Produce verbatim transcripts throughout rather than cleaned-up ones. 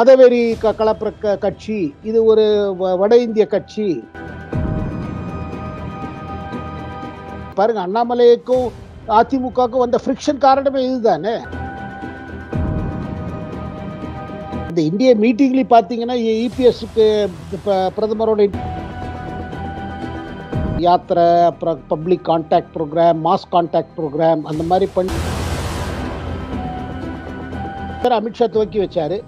மதவெறி கலப்பற கட்சி, இது ஒரு வட இந்திய கட்சி. பாருங்க, அண்ணாமலைக்கும் அதிமுகவுக்கும் வந்த ஃப்ரிக்ஷன் காரணமே இதுதானே. இந்த இந்திய மீட்டிங்ல பார்த்தீங்கன்னா இபிஎஸ்க்கு பிரதமரோட யாத்திரை, அப்புறம் public contact program, mass contact program அந்த மாதிரி பண்ணி அமித்ஷா துவக்கி வச்சாரு.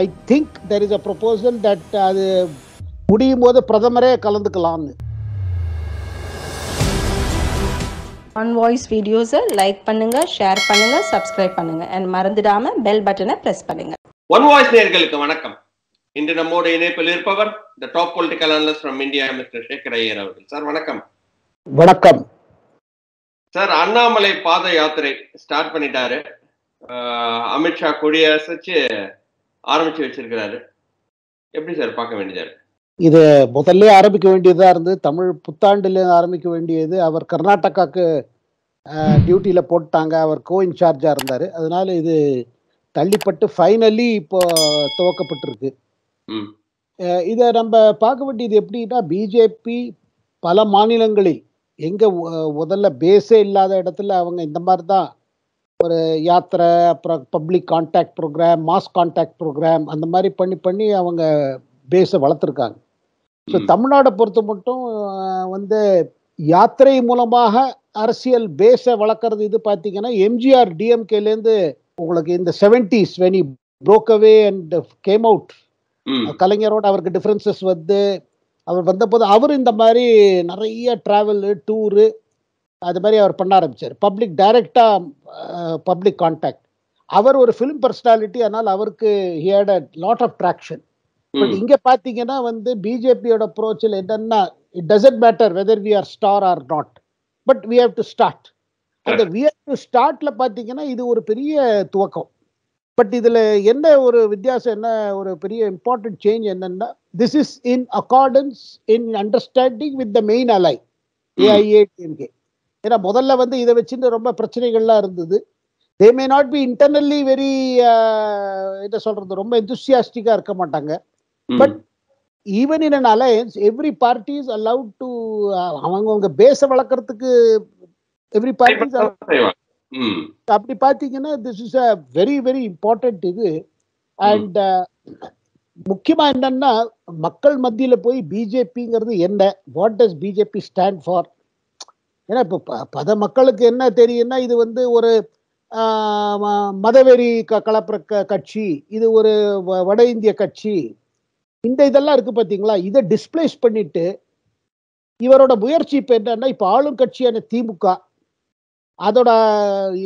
I think there is a proposal that அது முடியும் போது பிரதமரே கலந்துக்கலாம்னு. ஆன் வாய்ஸ் வீடியோஸை லைக் பண்ணுங்க, ஷேர் பண்ணுங்க, சப்ஸ்கிரைப் பண்ணுங்க, அண்ட் மறந்துடாம பெல் பட்டனை பிரஸ் பண்ணுங்க. ஒன் வாய்ஸ் நேயர்களுக்கு வணக்கம். இன்று நம்மோட இணைப்பில் இருப்பவர் the top political analyst from India mister Shekhar Iyer அவர்கள். சார் வணக்கம். வணக்கம் சார். அண்ணாமலை பாத யாத்திரை ஸ்டார்ட் பண்ணிட்டாரு. அமித்ஷா கொடியசைச்சு ஆரம்பிச்சு வச்சிருக்கிறாரு. எப்படி சார் பார்க்க வேண்டியதா இருக்கு? இது முதல்ல ஆரம்பிக்க வேண்டியதா இருந்தது, தமிழ் புத்தாண்டுல ஆரம்பிக்க வேண்டியது. அவர் கர்நாடகாவுக்கு டியூட்டியில போட்டாங்க, அவர் கோ இன்சார்ஜா இருந்தாரு, அதனால இது தள்ளிப்பட்டு ஃபைனலி இப்போ துவக்கப்பட்டிருக்கு. இதை நம்ம பார்க்க வேண்டியது எப்படின்னா, பிஜேபி பல மாநிலங்களில் எங்க முதல்ல பேஸே இல்லாத இடத்துல அவங்க இந்த மாதிரி தான் ஒரு யாத்திரை, அப்புறம் public contact program, mass contact program அந்த மாதிரி பண்ணி பண்ணி அவங்க பேஸை வளர்த்துருக்காங்க. ஸோ தமிழ்நாடை பொறுத்த மட்டும் வந்து யாத்திரை மூலமாக அரசியல் பேஸை வளர்க்குறது இது பார்த்தீங்கன்னா எம்ஜிஆர் டிஎம்கேலேருந்து உங்களுக்கு இந்த seventies when he broke away and came out, கலைஞரோட அவருக்கு டிஃப்ரென்சஸ் வந்து அவர் வந்தபோது அவர் இந்த மாதிரி நிறைய ட்ராவலு டூரு அது மாதிரி அவர் பண்ண ஆரம்பித்தார். பப்ளிக் டைரெக்டாக பப்ளிக் கான்டாக்ட். அவர் ஒரு ஃபிலிம் பர்சனாலிட்டி, அதனால் அவருக்கு he had a lot of traction. But இங்கே பார்த்தீங்கன்னா வந்து பிஜேபியோட அப்ரோச்சில் என்னென்னா, it doesn't matter whether we are star or not, but we have to start. அந்த வி ஹேவ் டு ஸ்டார்ட்ல பார்த்தீங்கன்னா இது ஒரு பெரிய துவக்கம். பட் இதில் என்ன ஒரு வித்தியாசம், என்ன ஒரு பெரிய இம்பார்ட்டன்ட் சேஞ்ச் என்னென்னா, this is in accordance in understanding with the main அலை ஏஐஏடிஎம்கே. ஏன்னா முதல்ல வந்து இதை வச்சுட்டு ரொம்ப பிரச்சனைகள்லாம் இருந்தது. They may not be internally very என்ன சொல்றது, ரொம்ப எந்தூசியாஸ்டிக்காக இருக்க மாட்டாங்க. But even in an alliance every party is allowed to அவங்கவுங்க பேஸை வளர்க்கறதுக்கு எவ்ரி பார்ட்டி. அப்படி பார்த்தீங்கன்னா this is a very very important இது. அண்ட் முக்கியமாக என்னன்னா, மக்கள் மத்தியில் போய் பிஜேபிங்கிறது என்ன, what does BJP stand for. ஏன்னா இப்போ ப பத மக்களுக்கு என்ன தெரியும்னா, இது வந்து ஒரு மதவெறி க கலப்பற க கட்சி, இது ஒரு வட இந்திய கட்சி, இந்த இதெல்லாம் இருக்குது பார்த்தீங்களா. இதை டிஸ்பிளேஸ் பண்ணிட்டு இவரோட முயற்சி இப்போ என்னன்னா, இப்போ ஆளும் கட்சியான திமுக அதோட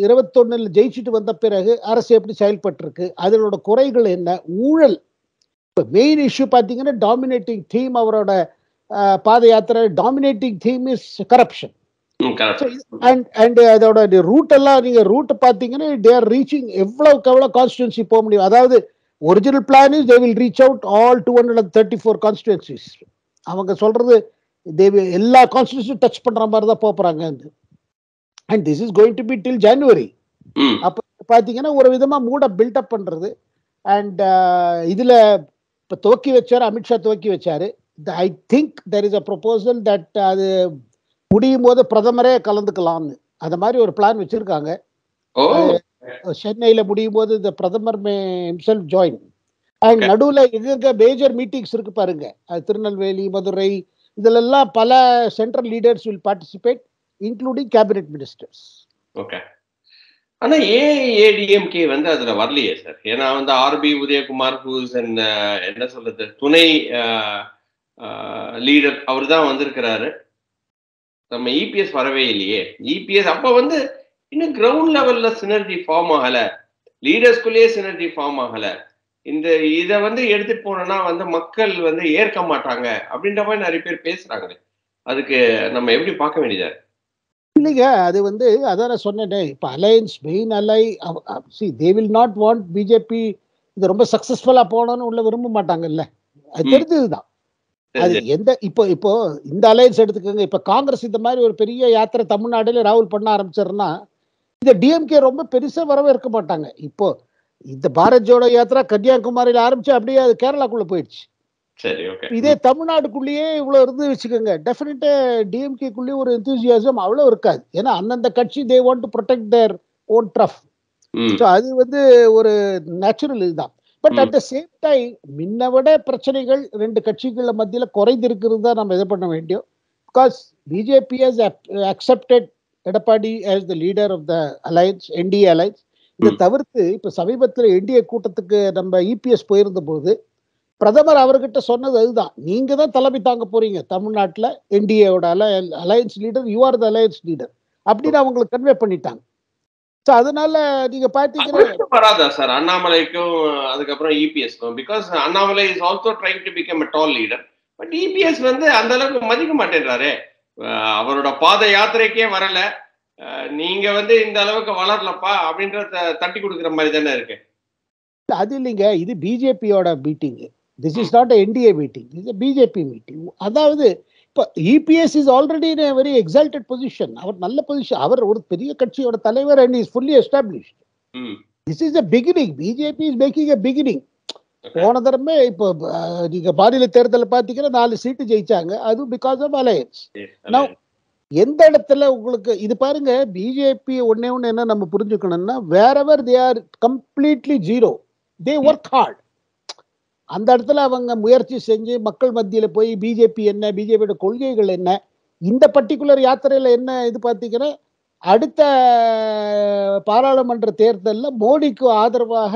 இருபத்தொன்னில் ஜெயிச்சுட்டு வந்த பிறகு அரசு எப்படி செயல்பட்டுருக்கு, அதனோட குறைகள் என்ன, ஊழல். இப்போ மெயின் இஷ்யூ பார்த்தீங்கன்னா டாமினேட்டிங் தீம் அவரோட பாத யாத்திரை டாமினேட்டிங் தீம் இஸ் கரப்ஷன். அதோட ரூட் எல்லாம் நீங்க ரூட் பாத்தீங்கன்னா they are reaching எவ்வளவுக்கு எவ்வளவு கான்ஸ்டிட்யூன்சி போக முடியும். அதாவது original plan is they will reach out all two hundred thirty-four constituencies. அவங்க சொல்றது எல்லா கான்ஸ்டிட்யூன்சியும் டச் பண்ற மாதிரி தான் போறாங்க. And this is going to be till January. அப்ப பாத்தீங்கன்னா ஒரு விதமா மூட பில்ட் அப் பண்றது. அண்ட் இதுல இப்ப துவக்கி வச்சாரு, அமித்ஷா துவக்கி வச்சாரு. I think there is a proposal that அது முடியும் போது பிரதமரே கலந்துக்கலாம்னு அந்த மாதிரி ஒரு பிளான் வச்சிருக்காங்க. சென்னையில முடியும் போது இந்த பிரதமர் ஹிம்செல்ஃப் ஜாயின். அண்ட் நடுவில் இருக்க மேஜர் மீட்டிங்ஸ் இருக்கு பாருங்க, திருநெல்வேலி, மதுரை, இதுல எல்லாம் பல central leaders will participate including cabinet ministers. Okay. ஆனா ஏஐஏடிஎம்கே வந்து அதுல வரலையே சார். ஏன்னா வந்து ஆர்பி உதயகுமார் என்ன சொல்றது துணை லீடர் அவர் தான் வந்திருக்கிறாரு. நம்ம இபிஎஸ் வரவே இல்லையே. இபிஎஸ் அப்ப வந்து இன்னும் கிரவுண்ட் லெவல்ல சினர்ஜி ஃபார்ம் ஆகல, லீடர்ஸ்குள்ளேயே சினர்ஜி ஃபார்ம் ஆகல. இந்த இதை வந்து எடுத்துட்டு போனோம்னா வந்து மக்கள் வந்து ஏற்க மாட்டாங்க அப்படின்ற மாதிரி நிறைய பேர் பேசுறாங்க. அதுக்கு நம்ம எப்படி பார்க்க வேண்டியதா இல்லைங்க? அது வந்து அதான் நான் சொன்னேன், இப்போ அலையன்ஸ் மெயின் அலை சி they will not want BJP இது ரொம்ப சக்சஸ்ஃபுல்லா போனோம்னு உள்ள விரும்ப மாட்டாங்கல்ல, அது தெரிஞ்சதுதான். அது எந்த இப்போ இப்போ இந்த அலையன்ஸ் எடுத்துக்கோங்க, இப்போ காங்கிரஸ் இந்த மாதிரி ஒரு பெரிய யாத்திரை தமிழ்நாடுல ராகுல் பண்ண ஆரம்பிச்சாருன்னா இதை டிஎம்கே ரொம்ப பெருசாக வரவே இருக்க மாட்டாங்க. இப்போ இந்த பாரத் ஜோடோ யாத்திரா கன்னியாகுமரியில ஆரம்பிச்சு அப்படியே அது கேரளாக்குள்ள போயிடுச்சு. சரி, ஓகே. இதே தமிழ்நாடுக்குள்ளேயே இவ்வளவு இருந்து வச்சுக்கோங்க, டெஃபினட்டா டிஎம்கேக்குள்ளேயே ஒரு எந்தூசியாசம் அவ்வளோ இருக்காது. ஏன்னா அந்தந்த கட்சி they want to protect their own turf. So அது வந்து ஒரு நேச்சுரல் இதுதான். But at the same time முன்ன விட பிரச்சனைகள் ரெண்டு கட்சிகள் மத்தியில குறைந்திருக்கிறது தான் நம்ம இதை பண்ண வேண்டியும். Because BJP has accepted Edappadi as the leader of the alliance, NDA alliance. இதை தவிர்த்து இப்போ சமீபத்தில் என்டிஏ கூட்டத்துக்கு நம்ம இபிஎஸ் போயிருந்த போது பிரதமர் அவர்கிட்ட சொன்னது அதுதான், நீங்க தான் தலைமை தாங்க போறீங்க தமிழ்நாட்டில், என்டிஏவோட அலை alliance leader, you are the alliance leader அப்படின்னு அவங்களுக்கு கன்வே பண்ணிட்டாங்க. ஸோ அதனால நீங்க பாத்தீங்கன்னா வராதா சார் அண்ணாமலைக்கும் அதுக்கப்புறம் இபிஎஸ்க்கும்? Because Annamalai is also trying to become a tall leader, but EPS வந்து அந்த அளவுக்கு மதிக்க மாட்டேன்றாரு, அவரோட பாத யாத்திரைக்கே வரல, நீங்க வந்து இந்த அளவுக்கு வளரலப்பா அப்படின்றத தட்டி கொடுக்குற மாதிரி தானே இருக்கு. அது இல்லைங்க, இது பிஜேபியோட meeting, this is not NDA meeting, இது பிஜேபி மீட்டிங். அதாவது இப்போ EPS is already in very exalted position, அவர் நல்ல பொசிஷன், அவர் ஒரு பெரிய கட்சியோட தலைவர் and is fully established. This is a beginning, BJP is making a beginning. போன தடவை இப்போ நீங்க மாநில தேர்தலை பார்த்தீங்கன்னா நாலு சீட்டு ஜெயிச்சாங்க, அதுவும் பிகாஸ் ஆஃப் அலையன்ஸ். நான் எந்த இடத்துல உங்களுக்கு இது பாருங்க, பிஜேபி ஒன்னே ஒன்று என்ன நம்ம புரிஞ்சுக்கணும்னா, wherever they are completely zero, they work hard. அந்த இடத்துல அவங்க முயற்சி செஞ்சு மக்கள் மத்தியில் போய் பிஜேபி என்ன, பிஜேபியோட கொள்கைகள் என்ன, இந்த பர்டிகுலர் யாத்திரையில் என்ன இது பார்த்தீங்கன்னா, அடுத்த பாராளுமன்ற தேர்தலில் மோடிக்கு ஆதரவாக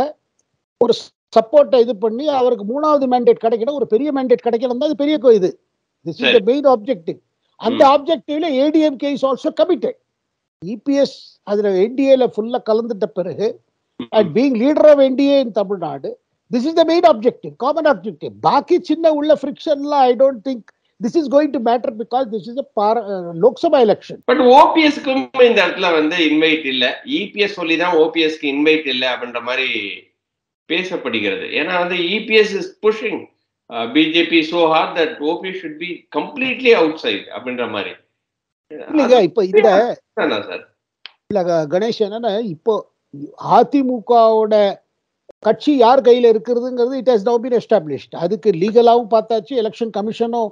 ஒரு சப்போர்ட்டை இது பண்ணி அவருக்கு மூணாவது மேண்டேட் கிடைக்கணும், ஒரு பெரிய மேண்டேட் கிடைக்கணும் தான் அது பெரிய இது. This is the main objective. அந்த ஆப்ஜெக்டிவ்ல ADMK is also committed. EPS அதுல என்டிஏல ஃபுல்லா கலந்துட்ட பிறகு at being leader of NDA in Tamil Nadu, this is the main objective, common objective. பாக்கி சின்ன உள்ள ஃபிரிக்ஷன்லாம் I don't think this is going to matter, because this is Lok Sabha election. But ஓபிஎஸ்க்கும் இந்த இடத்துல வந்து இன்வைட் இல்லை, இபிஎஸ் சொல்லி தான் ஓபிஎஸ்க்கு இன்வைட் இல்லை அப்படின்ற மாதிரி பேசப்படுகிறது. ஏன்னா வந்து EPS is pushing BJP so hard that OPS should be completely outside அப்படின்ற மாதிரி. இல்லைங்க இப்போ இந்த சார் இல்லை கணேஷ் என்னன்னா, இப்போ அதிமுகவோட கட்சி யார் கையில் இருக்கிறதுங்கிறது it has now been established. அதுக்கு லீகலாகவும் பார்த்தாச்சு, எலெக்ஷன் கமிஷனும்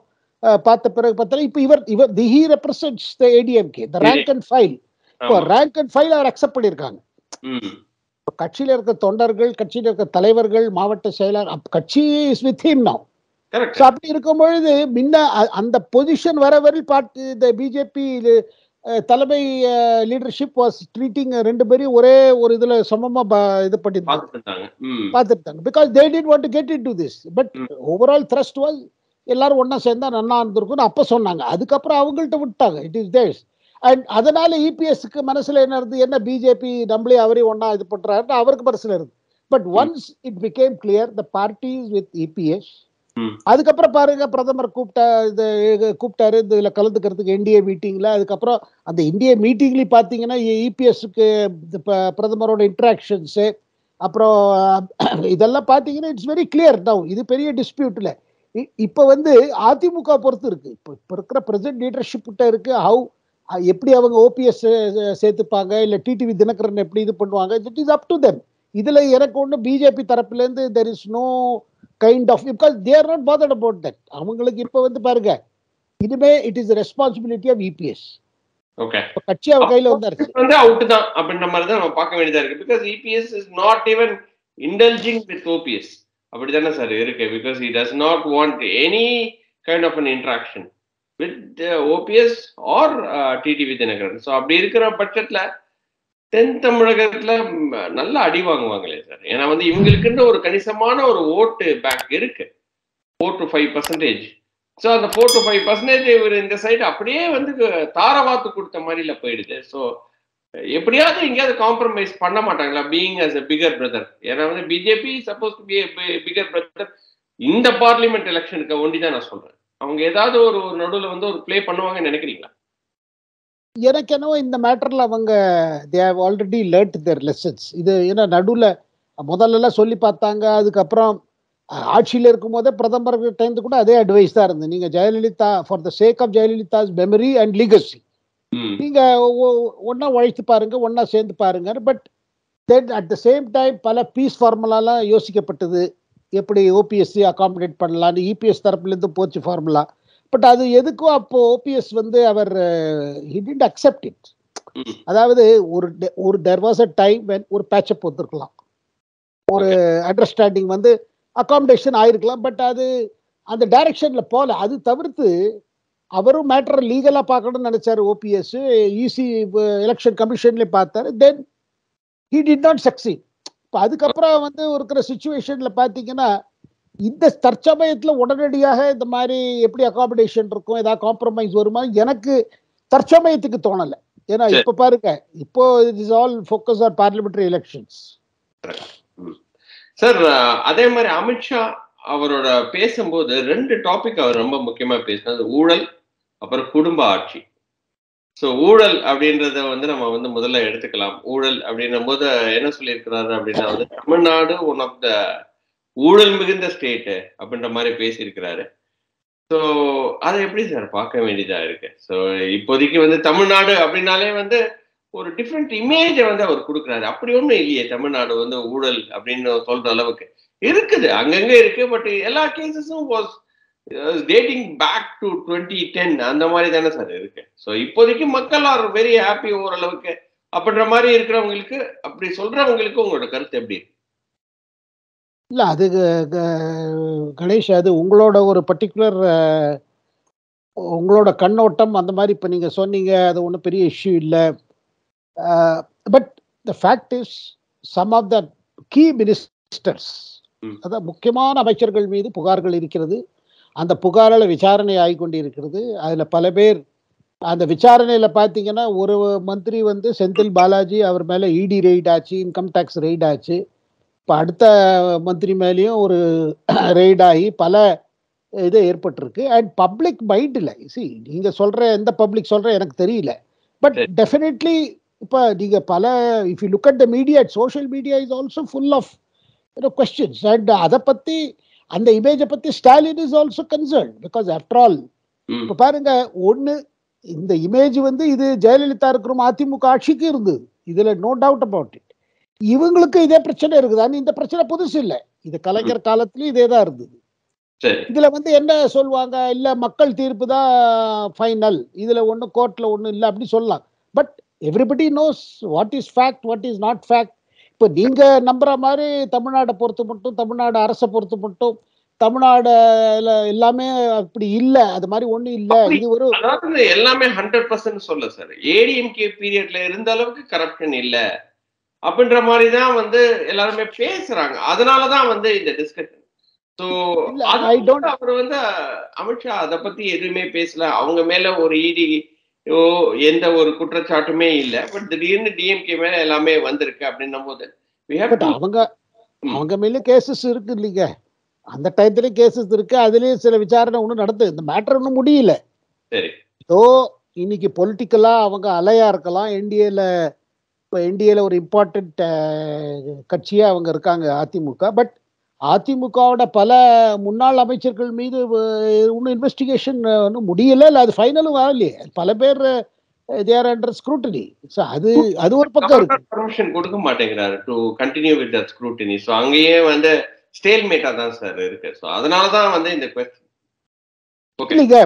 பார்த்த பிறகு பார்த்தா இப்போ இவர் இவர் the he represents the ADMK, the rank and file. இப்போ ரேங்க் அண்ட் ஃபைல் அவர் அக்செப்ட் பண்ணியிருக்காங்க. கட்சியில் இருக்க தொண்டர்கள், கட்சியில் இருக்க தலைவர்கள், மாவட்ட செயலாளர், கட்சி இஸ் வித் ஹிம் நவ். அப்படி இருக்கும்பொழுது முன்ன அந்த பொசிஷன் வர வரை பார்த்து இந்த பிஜேபி தலைமை லீடர்ஷிப் வாஸ் ட்ரீட்டிங் ரெண்டு பேரும் ஒரே ஒரு இதுல சமமா இது பண்ணிருந்தாங்க, பார்த்துருந்தாங்க. Because they did want to get into this, but overall thrust was எல்லாரும் ஒன்னா சேர்ந்தா நல்லா இருந்திருக்கும்னு அப்ப சொன்னாங்க. அதுக்கப்புறம் அவங்கள்ட்ட விட்டாங்க, இட் இஸ் தேர்ஸ். அண்ட் அதனால இபிஎஸ்க்கு மனசுல என்ன இருந்து, என்ன பிஜேபி நம்மளே அவரே ஒன்னா இது பண்றாருன்னு அவருக்கு மனசுல இருந்து. But once it became clear the parties with EPS, அதுக்கப்புறம் பாருங்க பிரதமர் கூப்பிட்ட இது கூப்பிட்டாரு இதுல கலந்துக்கிறதுக்கு என்டிஏ மீட்டிங்ல. அதுக்கப்புறம் அந்த இந்திய மீட்டிங்லயும் பாத்தீங்கன்னா இபிஎஸ்க்கு பிரதமரோட இன்ட்ராக்ஷன்ஸு அப்புறம் இதெல்லாம் பாத்தீங்கன்னா இட்ஸ் வெரி கிளியர் டவுன். இது பெரிய டிஸ்பியூட்ல இப்போ வந்து அதிமுக பொறுத்து இருக்கு, இப்போ இப்போ இருக்கிற பிரசன்ட் லீடர்ஷிப் கிட்ட இருக்கு ஹவு எப்படி அவங்க ஓபிஎஸ் சேர்த்துப்பாங்க, இல்லை டிடிவி தினகரன் எப்படி இது பண்ணுவாங்க, it is up to them. இதில் எனக்கு ஒன்று பிஜேபி தரப்புலேருந்து there is no kind of, because they are not bothered about that. அவங்களுக்கு இப்போ வந்து பாருங்க, இதுவே it is responsibility of EPS. Okay, கட்சி அவங்க கையில் வந்தாரு வந்து அவுட் தான் அப்படின்ற மாதிரி தான் நம்ம பார்க்க வேண்டியதாக இருக்கு. Because EPS is not even indulging with OPS அப்படி தானே சார் இருக்கு. Because it does not want any kind of an interaction with uh, O P S or uh, T T V Dinakaran. So, அப்படி இருக்கிற பட்சத்தில் தென் தமிழகத்தில் நல்லா அடி வாங்குவாங்களே sir. ஏன்னா வந்து இவங்களுக்குன்னு ஒரு கணிசமான ஒரு ஓட்டு பேங்க் இருக்கு, four to five percentage. So அந்த ஃபோர் டு ஃபைவ் பர்சன்டேஜ் இவர் இந்த சைடு அப்படியே வந்து தாரவாத்து கொடுத்த மாதிரில போயிடுது. ஸோ எப்படியாவது எங்கேயாவது காம்ப்ரமைஸ் பண்ண மாட்டாங்களா, being as a bigger brother? ஏன்னா வந்து BJP suppose to be bigger brother இந்த பார்லிமெண்ட் எலெக்ஷனுக்கு ஒண்டி தான் நான் சொல்றேன். அவங்க ஏதாவது ஒரு ஒரு நடுவில் வந்து ஒரு ப்ளே பண்ணுவாங்கன்னு நினைக்கிறீங்களா? எனக்கு என்னவோ இந்த மேட்டரில் அவங்க they have already learnt their lessons. இது ஏன்னா நடுவில் முதல்லலாம் சொல்லி பார்த்தாங்க, அதுக்கப்புறம் ஆட்சியில் இருக்கும் போதே பிரதமர் டைந்து கூட அதே அட்வைஸ் தான் இருந்து, நீங்கள் Jayalalithaa for the sake of Jayalalithaa's memory and legacy நீங்கள் ஒன்றா உழைத்து பாருங்க, ஒன்றா சேர்ந்து பாருங்க. But Then at the same time, pala peace formula la yosikapattadu. Eppadi O P S accommodate pannala, E P S tharapilindhu pochu formula. But adu edukku appo O P S vande avar he didn't accept it. Adavadhu or there was a time when or patch up vandirkalam. Or understanding vande accommodation aayirkalam, but adu and the direction la pola. Adu thavirthu avaru matter legal ah paakanum nenachaaru O P S, E C election commission la paatharu, then he did not succeed. அதுக்கப்புறம் வந்து இருக்கிற சுச்சுவேஷன்ல பாத்தீங்கன்னா இந்த தற்சமயத்துல உடனடியாக இந்த மாதிரி எப்படி அகாமடேஷன் இருக்கும், ஏதாவது காம்ப்ரமைஸ் வருமா, எனக்கு தற்சமயத்துக்கு தோணலை. ஏன்னா இப்ப பாருங்க, இப்போ it is all focus on parliamentary elections. Sir, அதே மாதிரி அமித்ஷா அவரோட பேசும்போது ரெண்டு டாபிக் அவர் ரொம்ப முக்கியமா பேசினது, ஊழல் அப்புறம் குடும்ப ஆட்சி. ஸோ ஊழல் அப்படின்றத வந்து நம்ம வந்து முதல்ல எடுத்துக்கலாம். ஊழல் அப்படின்ற போது என்ன சொல்லியிருக்கிறாரு அப்படின்னா வந்து தமிழ்நாடு ஒன் ஆஃப் த ஊழல் மிகுந்த ஸ்டேட்டு அப்படின்ற மாதிரி பேசியிருக்கிறாரு. ஸோ அதை எப்படி சார் பார்க்க வேண்டியதா இருக்கு? ஸோ இப்போதைக்கு வந்து தமிழ்நாடு அப்படின்னாலே வந்து ஒரு டிஃப்ரெண்ட் இமேஜை வந்து அவர் கொடுக்குறாரு. அப்படி ஒன்றும் இல்லையே, தமிழ்நாடு வந்து ஊழல் அப்படின்னு சொல்ற அளவுக்கு இருக்குது, அங்கங்கே இருக்கு. பட் எல்லா கேசஸும் dating back to twenty ten அந்த மாதிரி தானே சார் இருக்கு. ஸோ இப்போதைக்கு மக்கள் ஆர் வெரி ஹாப்பி ஓரளவுக்கு அப்படின்ற மாதிரி இருக்கிறவங்களுக்கு, அப்படி சொல்றவங்களுக்கு உங்களோட கருத்து எப்படி இருக்கு? இல்ல அது கணேஷ், அது உங்களோட ஒரு பர்டிகுலர் உங்களோட கண்ணோட்டம் அந்த மாதிரி இப்போ நீங்க சொன்னீங்க, அது ஒன்றும் பெரிய இஷ்யூ இல்லை. But the fact is some of the key ministers, அதாவது முக்கியமான அமைச்சர்கள் மீது புகார்கள் இருக்கிறது. அந்த புகாரால் விசாரணை ஆகி கொண்டு இருக்கிறது. அதில் பல பேர் அந்த விசாரணையில் பார்த்தீங்கன்னா ஒரு மந்திரி வந்து செந்தில் பாலாஜி அவர் மேலே இடி ரெய்ட் ஆச்சு, இன்கம் டேக்ஸ் ரெய்ட் ஆச்சு. இப்போ அடுத்த மந்திரி மேலேயும் ஒரு ரெய்ட் ஆகி பல இது ஏற்பட்டிருக்கு. அண்ட் பப்ளிக் மைண்டில் சி நீங்கள் சொல்கிற எந்த பப்ளிக் சொல்கிற எனக்கு தெரியல, பட் டெஃபினெட்லி இப்போ நீங்கள் பல if you look at the media, social media is also full of questions. And அதை பற்றி அந்த இமேஜை பற்றி Stalin is also concern, because after all இப்போ பாருங்க, ஒன்று இந்த இமேஜ் வந்து இது ஜெயலலிதா இருக்கிற அதிமுக ஆட்சிக்கு இருந்து, இதில் நோ டவுட் அபவுட் இட். இவங்களுக்கு இதே பிரச்சனை இருக்குது, ஆனால் இந்த பிரச்சனை புதுசு இல்லை, இது கலைஞர் காலத்துலேயும் இதே தான் இருந்தது. இதில் வந்து என்ன சொல்லுவாங்க, இல்லை மக்கள் தீர்ப்பு தான் ஃபைனல், இதில் ஒன்றும் கோர்ட்டில் ஒன்றும் இல்லை அப்படி சொல்லலாம். But everybody knows what is fact, what is not fact. இப்போ நீங்கள் நம்புகிற மாதிரி தமிழ்நாடை பொறுத்து மட்டும், தமிழ்நாடு அரசை பொறுத்து மட்டும் தமிழ்நாடுல எல்லாமே அப்படி இல்லை, அது மாதிரி ஒன்றும் இல்லை. இது ஒரு எல்லாமே ஹண்ட்ரட் பர்சன்ட் சொல்ல சார், ஏடிஎம்கே பீரியட்ல இருந்த அளவுக்கு கரப்ஷன் இல்லை அப்படின்ற மாதிரி தான் வந்து எல்லாருமே பேசுறாங்க. அதனால தான் வந்து இந்த டிஸ்கஷன். ஸோ ஐ டோன்ட், அவர் வந்து அமித்ஷா அதை பற்றி எதுவுமே பேசல, அவங்க மேலே ஒரு இடி ஓ எந்த ஒரு குற்றச்சாட்டுமே இல்லை. பட் திடீர்னு டிஎம்கே மேல எல்லாமே வந்திருக்கு அப்படின்னும் போது அவங்க அவங்க மேல கேசஸ் இருக்கு இல்லைங்க, அந்த டைத்துலயும் கேசஸ் இருக்கு, அதுலயும் சில விசாரணை ஒன்றும் நடத்து, இந்த மேட்டர் ஒன்றும் முடியல. சரி, ஸோ இன்னைக்கு பொலிட்டிக்கலா அவங்க அலையா இருக்கலாம். என்டிஏல இப்போ என்டிஏல ஒரு இம்பார்ட்டன்ட் கட்சியா அவங்க இருக்காங்க அதிமுக, பட் அதிமுகவோட பல முன்னாள் அமைச்சர்கள் மீது இன்னும் இன்வெஸ்டிகேஷன் ஒன்றும் முடியலை, இல்லை அது ஃபைனலும் வரலையே, பல பேர் தேர் அண்டர் ஸ்க்ரூட்டினி. ஸோ அது அது ஒரு பக்கம் இருக்கு, பெர்மிஷன் கொடுக்க மாட்டேங்கிறாரு to continue with that scrutiny. So அங்கேயே வந்து ஸ்டேல்மேட்டாக தான் சார் இருக்கு. ஸோ அதனால தான் வந்து இந்த கொஸ்டின் இல்லைங்க,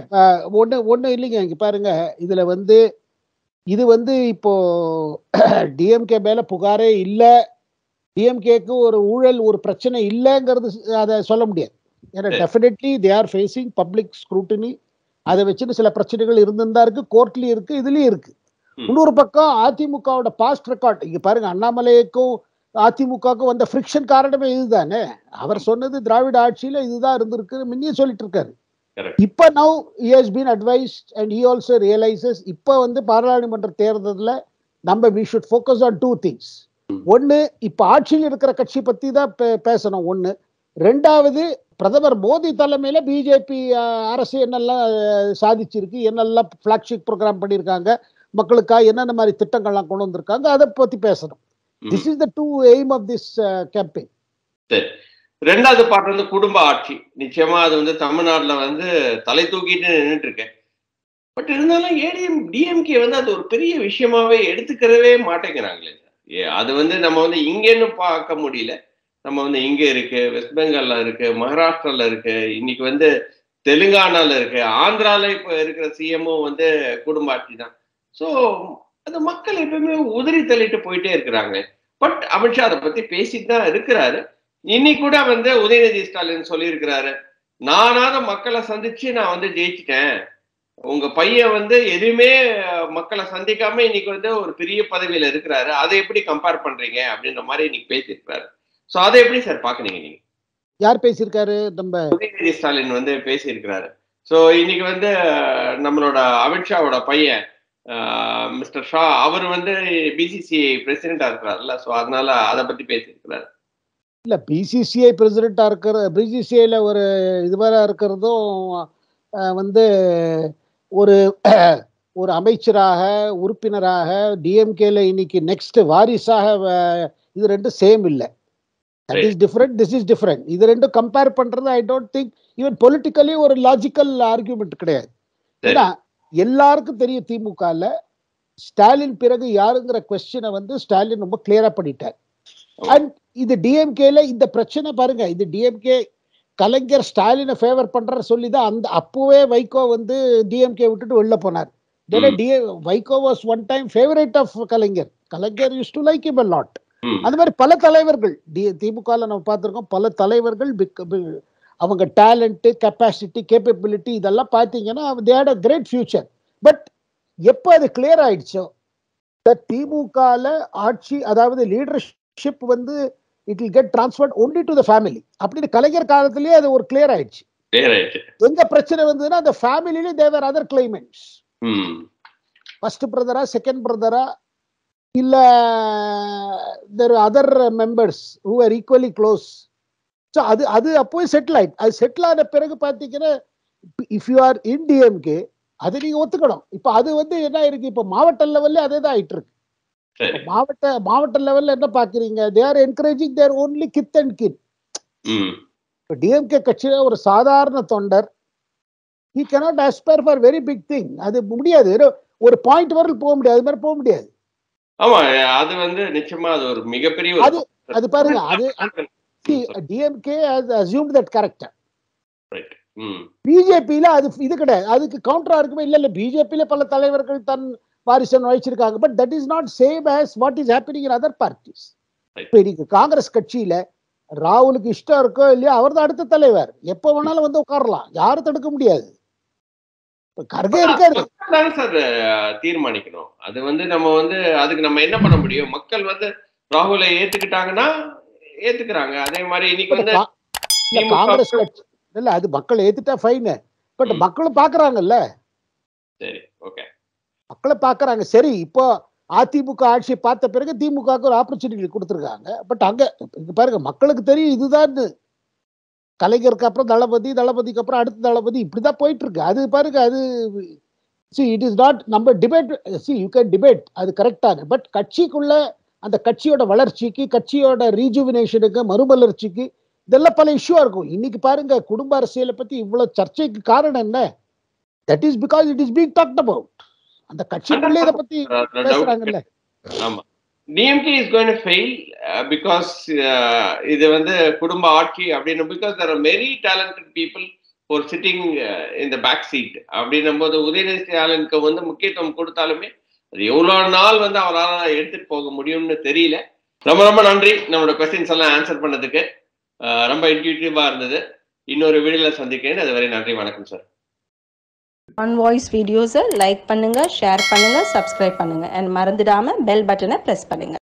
ஒன்று ஒன்றும் இல்லைங்க. இங்கே பாருங்க, இதில் வந்து இது வந்து இப்போ டிஎம்கே மேலே புகாரே இல்லை, டிஎம்கேக்கு ஒரு ஊழல் ஒரு பிரச்சனை இல்லைங்கிறது அதை சொல்ல முடியாது. ஏன்னா definitely they are facing public scrutiny, அதை வச்சுன்னு சில பிரச்சனைகள் இருந்துதான் இருக்கு, கோர்ட்லேயும் இருக்கு, இதுலேயும் இருக்கு. இன்னொரு பக்கம் அதிமுகவோட பாஸ்ட் ரெக்கார்ட் இங்கே பாருங்க, அண்ணாமலைக்கும் அதிமுகவுக்கும் வந்த ஃப்ரிக்ஷன் காரணமே இதுதானே. அவர் சொன்னது திராவிட ஆட்சியில் இதுதான் இருந்திருக்கு முன்னையும் சொல்லிட்டு இருக்காரு. இப்போ now he has been advised and he also realises. இப்போ வந்து பாராளுமன்ற தேர்தலில் நம்ம we should focus on two things. ஒன்று, இப்போ ஆட்சியில் இருக்கிற கட்சி பற்றி தான் பேசணும் ஒன்று. ரெண்டாவது, பிரதமர் மோடி தலைமையில் பிஜேபி அரசு என்னெல்லாம் சாதிச்சிருக்கு, என்னெல்லாம் ஃப்ளாக்ஷிப் ப்ரோக்ராம் பண்ணியிருக்காங்க, மக்களுக்காக என்னென்ன மாதிரி திட்டங்கள்லாம் கொண்டு வந்திருக்காங்க, அதை பற்றி பேசணும். This is the two aim of this campaign. சரி, ரெண்டாவது பார்ட் வந்து குடும்ப ஆட்சி. நிச்சயமா அது வந்து தமிழ்நாட்டில் வந்து தலை தூக்கிட்டு நின்றுட்டு இருக்கேன். பட் இருந்தாலும் ஏடிஎம் டிஎம்கே வந்து அது ஒரு பெரிய விஷயமாவே எடுத்துக்கிறவே மாட்டேங்கிறாங்களே. அது வந்து நம்ம வந்து இங்கேன்னு பார்க்க முடியல. நம்ம வந்து இங்க இருக்கு, வெஸ்ட் பெங்கால்ல இருக்கு, மகாராஷ்டிரால இருக்கு, இன்னைக்கு வந்து தெலுங்கானால இருக்கு, ஆந்திரால இப்ப இருக்கிற சிஎம்மும் வந்து குடும்ப ஆட்சி தான். ஸோ அந்த மக்கள் எப்பவுமே உதிரி தள்ளிட்டு போயிட்டே இருக்கிறாங்க. பட் அமித்ஷா அதை பத்தி பேசிட்டு தான் இருக்கிறாரு. இன்னைக்கு கூட வந்து உதயநிதி ஸ்டாலின் சொல்லியிருக்கிறாரு, நானாவது மக்களை சந்திச்சு நான் வந்து ஜெயிச்சிட்டேன், உங்க பையன் வந்து எதுவுமே மக்களை சந்திக்காம இன்னைக்கு வந்து ஒரு பெரிய பதவியில இருக்கிறாரு, அதை எப்படி கம்பேர் பண்றீங்க அப்படின்ற மாதிரி இன்னைக்கு பேசியிருக்கிறாரு. சோ அதை எப்படி சார் பாக்குறீங்க நீங்க? யார் பேசியிருக்காரு? நம்ம உதயநிதி ஸ்டாலின் வந்து பேசியிருக்கிறாரு. சோ இன்னைக்கு வந்து நம்மளோட அமித்ஷாவோட பையன் மிஸ்டர் ஷா அவர் வந்து பிசிசிஐ பிரசிடென்டா இருக்கிறாருல்ல, சோ அதனால அதை பத்தி பேசியிருக்கிறாரு. இல்ல பிசிசிஐ பிரசிடென்டா இருக்கிற பிசிசிஐல ஒரு இதுவா இருக்கிறதும் வந்து ஒரு ஒரு அமைச்சராக உறுப்பினராக டிஎம்கேல இன்னைக்கு நெக்ஸ்ட் வாரிசாக இது ரெண்டும் சேம் இல்லை. That is different, this is different. இது ரெண்டும் கம்பேர் பண்றது I don't think even politically ஒரு லாஜிக்கல் ஆர்கியூமெண்ட் கிடையாது. ஏன்னா எல்லாருக்கும் தெரியும் திமுகல ஸ்டாலின் பிறகு யாருங்கிற கொஸ்டினை வந்து ஸ்டாலின் ரொம்ப கிளியரா பண்ணிட்டார். அண்ட் இது டிஎம்கேல இந்த பிரச்சனை பாருங்க, இது டிஎம்கே கலைஞர் ஸ்டாலினை ஃபேவர் பண்ற சொல்லி தான் அந்த அப்போவே வைகோ வந்து டிஎம்கே விட்டுட்டு வெளில போனார். Vaiko was one time favourite of Kalaignar. Kalaignar used to like him a lot. அந்த மாதிரி பல தலைவர்கள் திமுகவில் நம்ம பார்த்துருக்கோம். பல தலைவர்கள் அவங்க டேலண்ட்டு, கெப்பாசிட்டி, கேப்பபிலிட்டி இதெல்லாம் பார்த்தீங்கன்னா they had a great future. But எப்போ அது கிளியர் ஆயிடுச்சோ திமுகவில் ஆட்சி, அதாவது லீடர்ஷிப் வந்து it will get transferred only to the family அப்படின்னு கலைஞர் காலத்திலேயே அது ஒரு கிளியர் ஆயிடுச்சு. எந்த பிரச்சனை வந்ததுன்னா அந்த ஃபேமிலியிலே தேவர் அதர் கிளைமெண்ட்ஸ், ஃபர்ஸ்ட் பிரதரா செகண்ட் பிரதரா இல்ல their other members who are equally close. So அது அது அப்போ செட்டில் ஆயிட்டு, அது செட்டில் ஆன பிறகு பார்த்தீங்கன்னா if you are in DMK அதை நீங்க ஒத்துக்கணும். இப்போ அது வந்து என்ன இருக்கு, இப்போ மாவட்ட லெவல்ல அதே தான் ஆயிட்டு இருக்கு. மாவட்ட மாவட்ட லெவல்ல என்ன பாக்குறீங்க, they are encouraging their only kith and kin. DMK கட்சியில ஒரு சாதாரண தொண்டர் he cannot aspire for very big thing. அது முடியாது, ஒரு பாயிண்ட் வரை போக முடியாது, அது மாதிரி போக முடியாது. ஆமா, அது வந்து நிச்சயமா அது ஒரு மிகப்பெரிய அது அது பாருங்க, அது DMK has assumed that character. பிஜேபியில அது இது கிடையாது, அதுக்கு கவுண்டரா இருக்குமே. இல்ல இல்ல பிஜேபியில பல தலைவர்கள் தன் வாரிசன் வச்சிருக்காங்க. But that is not same as what is happening in other parties. இப்போ நீங்க காங்கிரஸ் கட்சியில ராகுலுக்கு இஷ்டம் இருக்கோ இல்லையோ அவர் தான் அடுத்த தலைவர், எப்போ வேணாலும் வந்து உட்காரலாம், யாரும் தடுக்க முடியாது. கர்கே இருக்காரு சார் தீர்மானிக்கணும். அது வந்து நம்ம வந்து அதுக்கு நம்ம என்ன பண்ண முடியும்? மக்கள் வந்து ராகுலை ஏத்துக்கிட்டாங்கன்னா ஏத்துக்கிறாங்க. அதே மாதிரி இன்னைக்கு வந்து காங்கிரஸ் கட்சி இல்ல, அது மக்கள் ஏத்துட்டா ஃபைன். பட் மக்களும் பாக்குறாங்கல்ல, சரி ஓகே மக்களை பார்க்கறாங்க. சரி இப்போ அதிமுக ஆட்சி பார்த்த பிறகு திமுகவுக்கு ஒரு ஆப்பர்ச்சுனிட்டி கொடுத்துருக்காங்க. பட் அங்க பாருங்க மக்களுக்கு தெரியும் இதுதான். கலைஞருக்கு அப்புறம் தளபதி, தளபதிக்கு அப்புறம் அடுத்த தளபதி, இப்படிதான் போயிட்டு இருக்கு. அது பாருங்க, அது இட் இஸ் நாட் நம்ம டிபேட், யூ கேன் டிபேட், அது கரெக்டாக. பட் கட்சிக்குள்ள அந்த கட்சியோட வளர்ச்சிக்கு, கட்சியோட ரீஜுவினேஷனுக்கு, மறுமலர்ச்சிக்கு இதெல்லாம் பல இஷ்யூவா இருக்கும். இன்னைக்கு பாருங்க குடும்ப அரசியலை பத்தி இவ்வளவு சர்ச்சைக்கு காரணம் என்ன? That is because it is being talked about. அந்த கட்சிக்குள்ளே இத பத்தி பேசுறாங்கல்ல. ஆமா, DMK is going to fail because இது வந்து குடும்ப ஆட்சி அப்படின, because there are very talented people for sitting in the back seat அப்படின்னும்போது உதயநிதி ஸ்டாலினுக்கு வந்து முக்கியத்துவம் கொடுத்தாலுமே அது எவ்வளவு நாள் வந்து அவரால் எடுத்துட்டு போக முடியும்னு தெரியல. ரொம்ப ரொம்ப நன்றி நம்மளோட க்வெஸ்சன்ஸ் எல்லாம் ஆன்சர் பண்ணதுக்கு. ரொம்ப இன்ட்யூட்டிவா இருந்தது. இன்னொரு வீடியோல சந்திக்கிறேன், அதுவரை நன்றி, வணக்கம் சார். ஆன் வாய்ஸ் வீடியோஸை லைக் பண்ணுங்க, ஷேர் பண்ணுங்க, சப்ஸ்கிரைப் பண்ணுங்க, அண்ட் மறந்துடாம பெல் பட்டனை ப்ரெஸ் பண்ணுங்க.